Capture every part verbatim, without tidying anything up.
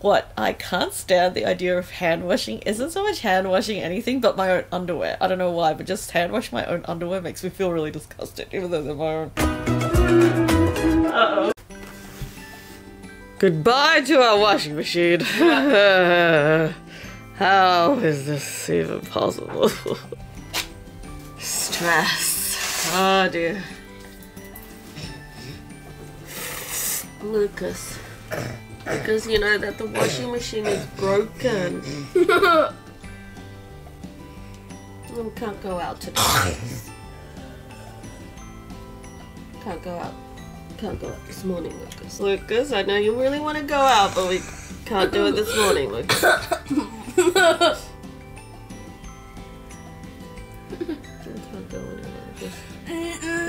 what I can't stand the idea of hand washing isn't so much hand washing anything but my own underwear. I don't know why, but just hand washing my own underwear makes me feel really disgusted, even though they're my own. Uh-oh. Goodbye to our washing machine. How is this even possible? Stress. Oh dear. Lucas. Because you know that the washing machine is broken. We can't go out today. Can't go out. Can't go out this morning, Lucas. Lucas, I know you really want to go out, but we can't do it this morning, Lucas. I can't go anywhere.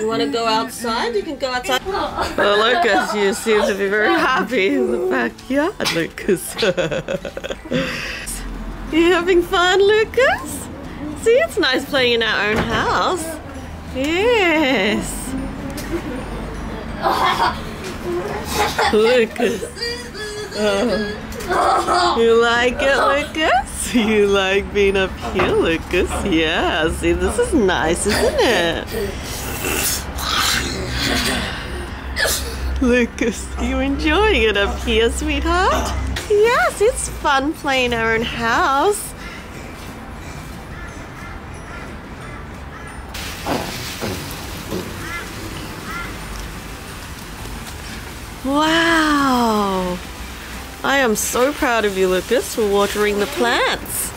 You want to go outside? You can go outside. Well, Lucas, you seem to be very happy in the backyard, Lucas. You having fun, Lucas? See, it's nice playing in our own house. Yes. Lucas. Oh. You like it, Lucas? You like being up here, Lucas? Yeah, see, this is nice, isn't it? Lucas, you enjoying it up here, sweetheart? Yes, it's fun playing our own house. Wow! I am so proud of you, Lucas, for watering the plants.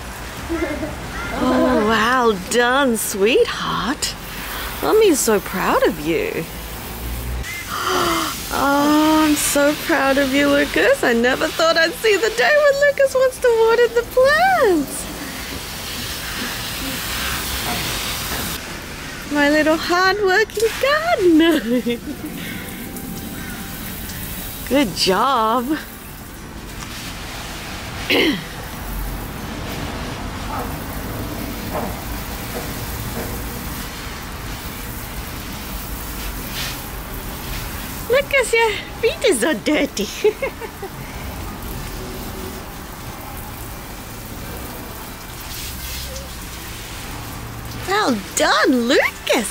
Oh, well done, sweetheart. Mummy's so proud of you. Oh, I'm so proud of you, Lucas. I never thought I'd see the day when Lucas wants to water the plants. My little hard-working gardener. Good job. Lucas, your feet is so dirty. Well done, Lucas.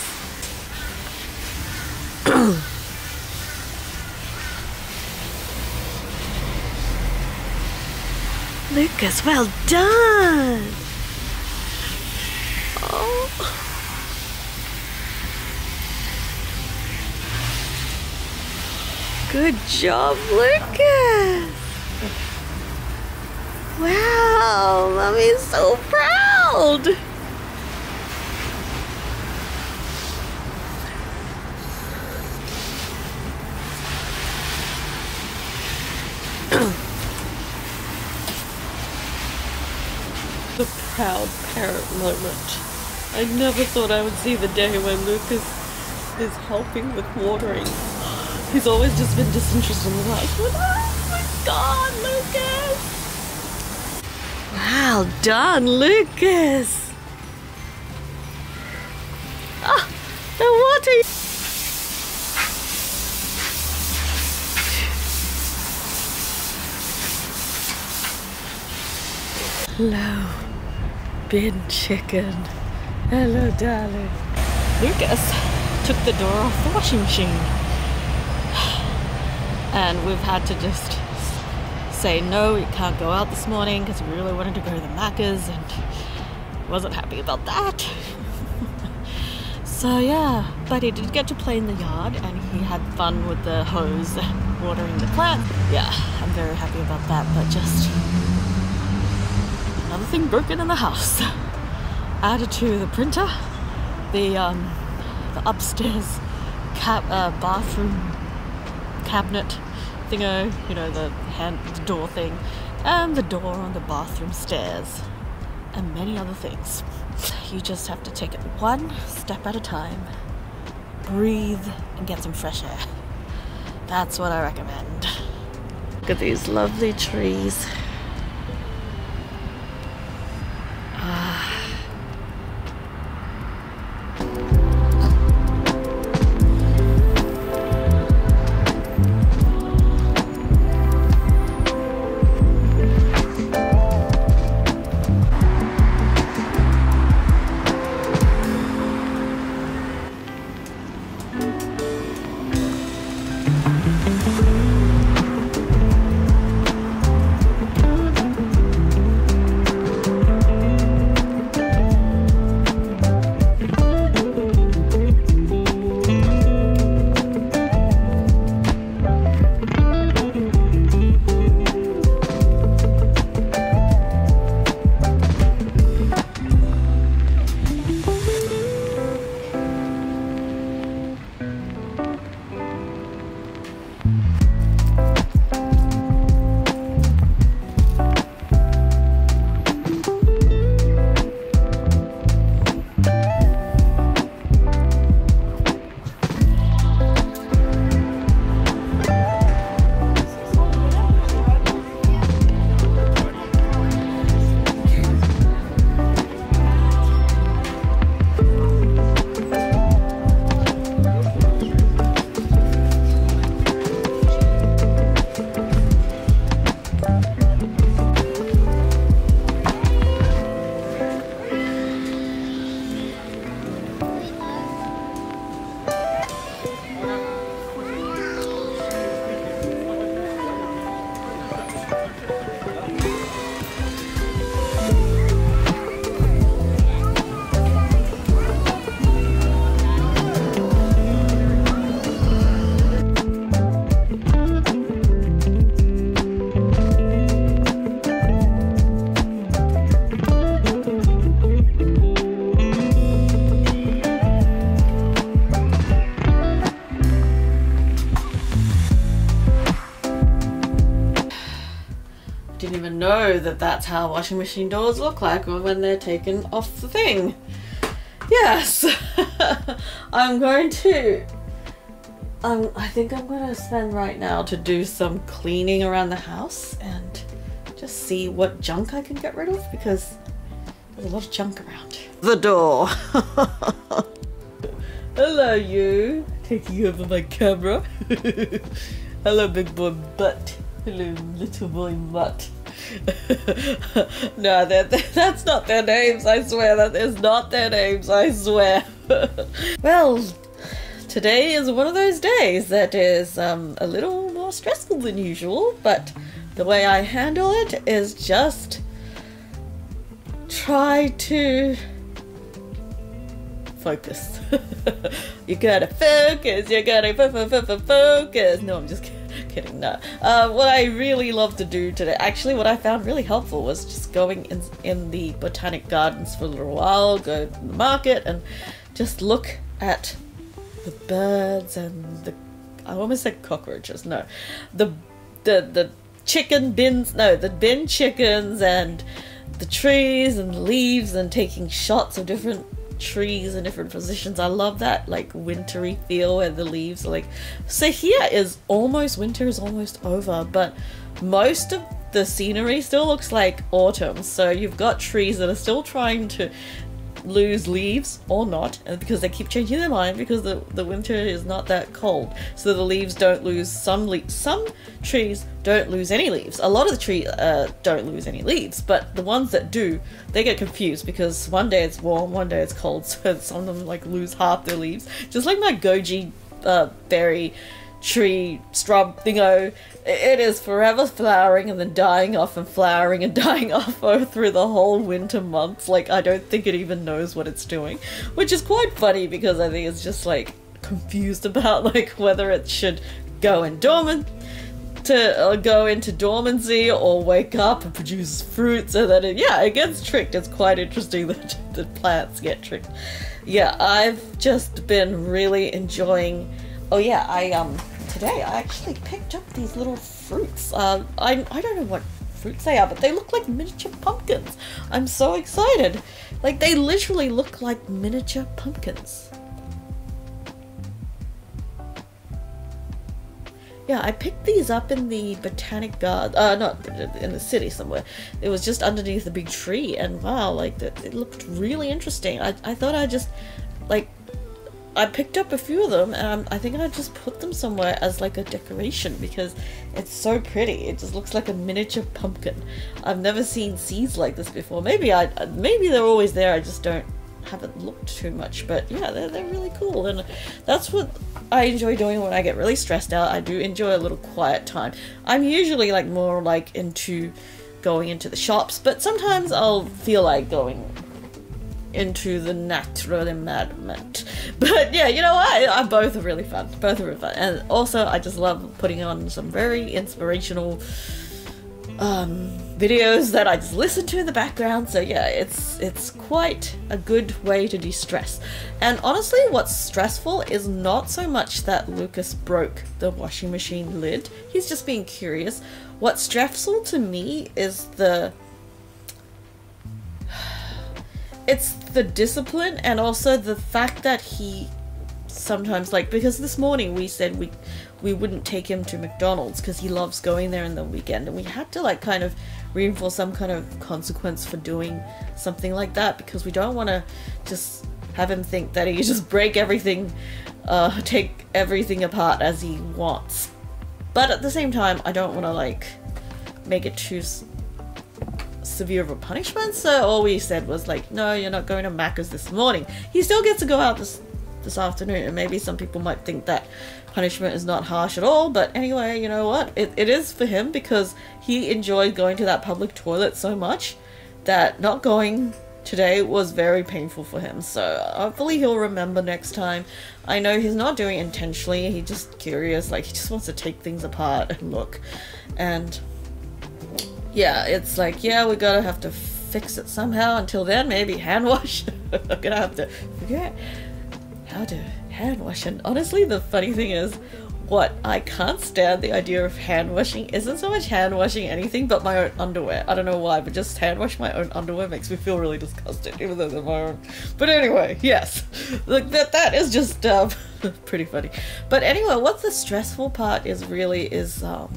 Lucas, well done! Oh. Good job, Lucas! Wow, Mummy's so proud! The proud parent moment. I never thought I would see the day when Lucas is helping with watering. He's always just been disinterested in life. Oh my god, Lucas! Well done, Lucas! Ah, the water! Hello, bin chicken. Hello, darling. Lucas took the door off the washing machine. And we've had to just say no, we can't go out this morning because we really wanted to go to the Macca's and wasn't happy about that. So yeah, but he did get to play in the yard and he had fun with the hose watering the plant. Yeah, I'm very happy about that, but just another thing broken in the house. Added to the printer, the um, the upstairs cap uh, bathroom cabinet thingo, you know, the hand the door thing, and the door on the bathroom stairs, and many other things. You just have to take it one step at a time, breathe, and get some fresh air. That's what I recommend. Look at these lovely trees. didn't even know that that's how washing machine doors look like when they're taken off the thing. Yes, I'm going to, um, I think I'm going to spend right now to do some cleaning around the house and just see what junk I can get rid of, because there's a lot of junk around. The door. Hello you, taking over my camera. Hello big boy butt. Hello little boy mutt. No, they're, they're, that's not their names, I swear. That is not their names, I swear. Well, today is one of those days that is um, a little more stressful than usual, but the way I handle it is just try to focus. You gotta focus, you gotta focus. No, I'm just kidding. Kidding, no. Uh, what I really love to do today, actually what I found really helpful, was just going in, in the botanic gardens for a little while, go to the market and just look at the birds and the, I almost said cockroaches, no, the, the, the chicken bins, no, the bin chickens and the trees and leaves, and taking shots of different trees in different positions. I love that like wintry feel where the leaves are like, so here is almost, winter is almost over, but most of the scenery still looks like autumn. So you've got trees that are still trying to lose leaves or not, because they keep changing their mind because the, the winter is not that cold. So the leaves don't lose, some le some trees don't lose any leaves. A lot of the trees uh, don't lose any leaves, but the ones that do, they get confused because one day it's warm, one day it's cold, so some of them like lose half their leaves. Just like my goji uh, berry tree shrub thingo, it is forever flowering and then dying off and flowering and dying off through the whole winter months. Like, I don't think it even knows what it's doing, which is quite funny because I think it's just like confused about like whether it should go in dormant to uh, go into dormancy or wake up and produce fruit. So that it, yeah, it gets tricked. It's quite interesting that the plants get tricked. Yeah, I've just been really enjoying. Oh yeah, I um. Today I actually picked up these little fruits. Uh, I, I don't know what fruits they are, but they look like miniature pumpkins. I'm so excited. Like, they literally look like miniature pumpkins. Yeah, I picked these up in the botanic garden, uh, not in the city somewhere. It was just underneath a big tree, and wow, like that, it looked really interesting. I, I thought I'd just like, I picked up a few of them and I think I just put them somewhere as like a decoration because it's so pretty. It just looks like a miniature pumpkin. I've never seen seeds like this before. Maybe I, maybe they're always there, I just don't, haven't looked too much, but yeah, they're, they're really cool. And that's what I enjoy doing when I get really stressed out. I do enjoy a little quiet time. I'm usually like more like into going into the shops, but sometimes I'll feel like going into the natural environment. But yeah, you know what? I, I both are really fun. Both are really fun. And also I just love putting on some very inspirational um, videos that I just listen to in the background. So yeah, it's it's quite a good way to de-stress. And honestly, what's stressful is not so much that Lucas broke the washing machine lid. He's just being curious. What's stressful to me is the It's the discipline, and also the fact that he sometimes, like, because this morning we said we we wouldn't take him to McDonald's because he loves going there in the weekend, and we had to like kind of reinforce some kind of consequence for doing something like that, because we don't want to just have him think that he just break everything, uh, take everything apart as he wants. But at the same time, I don't want to like make it too severe of a punishment, so all we said was like, no, you're not going to Macca's this morning. He still gets to go out this this afternoon, and maybe some people might think that punishment is not harsh at all, but anyway, you know what, it, it is for him, because he enjoyed going to that public toilet so much that not going today was very painful for him. So hopefully he'll remember next time. I know he's not doing it intentionally, he's just curious, like he just wants to take things apart and look. And yeah, it's like, yeah, we gotta have to fix it somehow. Until then, maybe hand wash. I'm gonna have to forget how to hand wash. And honestly, the funny thing is, what I can't stand the idea of hand washing isn't so much hand washing anything but my own underwear. I don't know why, but just hand wash my own underwear makes me feel really disgusted, even though they're my own. But anyway, yes, like that that is just um, pretty funny. But anyway, what's the stressful part is really is um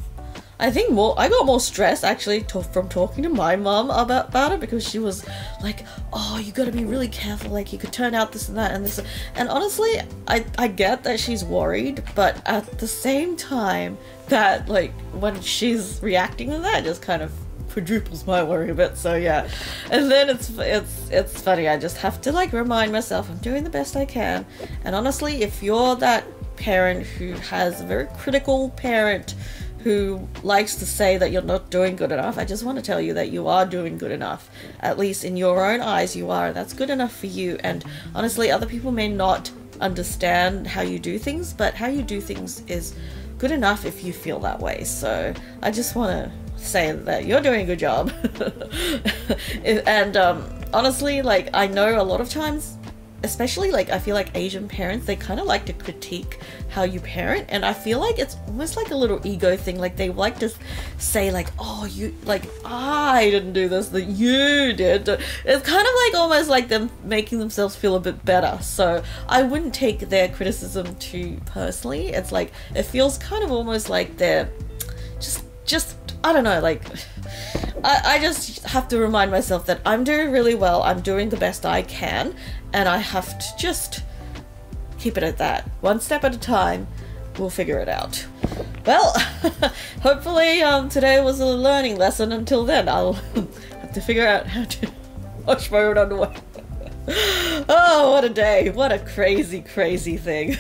I think more I got more stress actually to, from talking to my mom about, about it, because she was like, oh, you gotta be really careful, like you could turn out this and that and this, and honestly I, I get that she's worried, but at the same time that like when she's reacting to that, it just kind of quadruples my worry a bit. So yeah, and then it's it's it's funny, I just have to like remind myself I'm doing the best I can. And honestly, if you're that parent who has a very critical parent who likes to say that you're not doing good enough, I just want to tell you that you are doing good enough. At least in your own eyes you are, and that's good enough for you. And honestly, other people may not understand how you do things, but how you do things is good enough if you feel that way. So I just want to say that you're doing a good job. And um, honestly, like I know a lot of times, especially like I feel like Asian parents, they kind of like to critique how you parent, and I feel like it's almost like a little ego thing. Like they like to say like, oh, you, like I didn't do this, that you did. It's kind of like almost like them making themselves feel a bit better. So I wouldn't take their criticism too personally. It's like it feels kind of almost like they're just just I don't know, like I, I just have to remind myself that I'm doing really well, I'm doing the best I can, and I have to just keep it at that. One step at a time, we'll figure it out. Well, hopefully um, today was a learning lesson. Until then, I'll have to figure out how to wash my own underwear. Oh, what a day. What a crazy, crazy thing.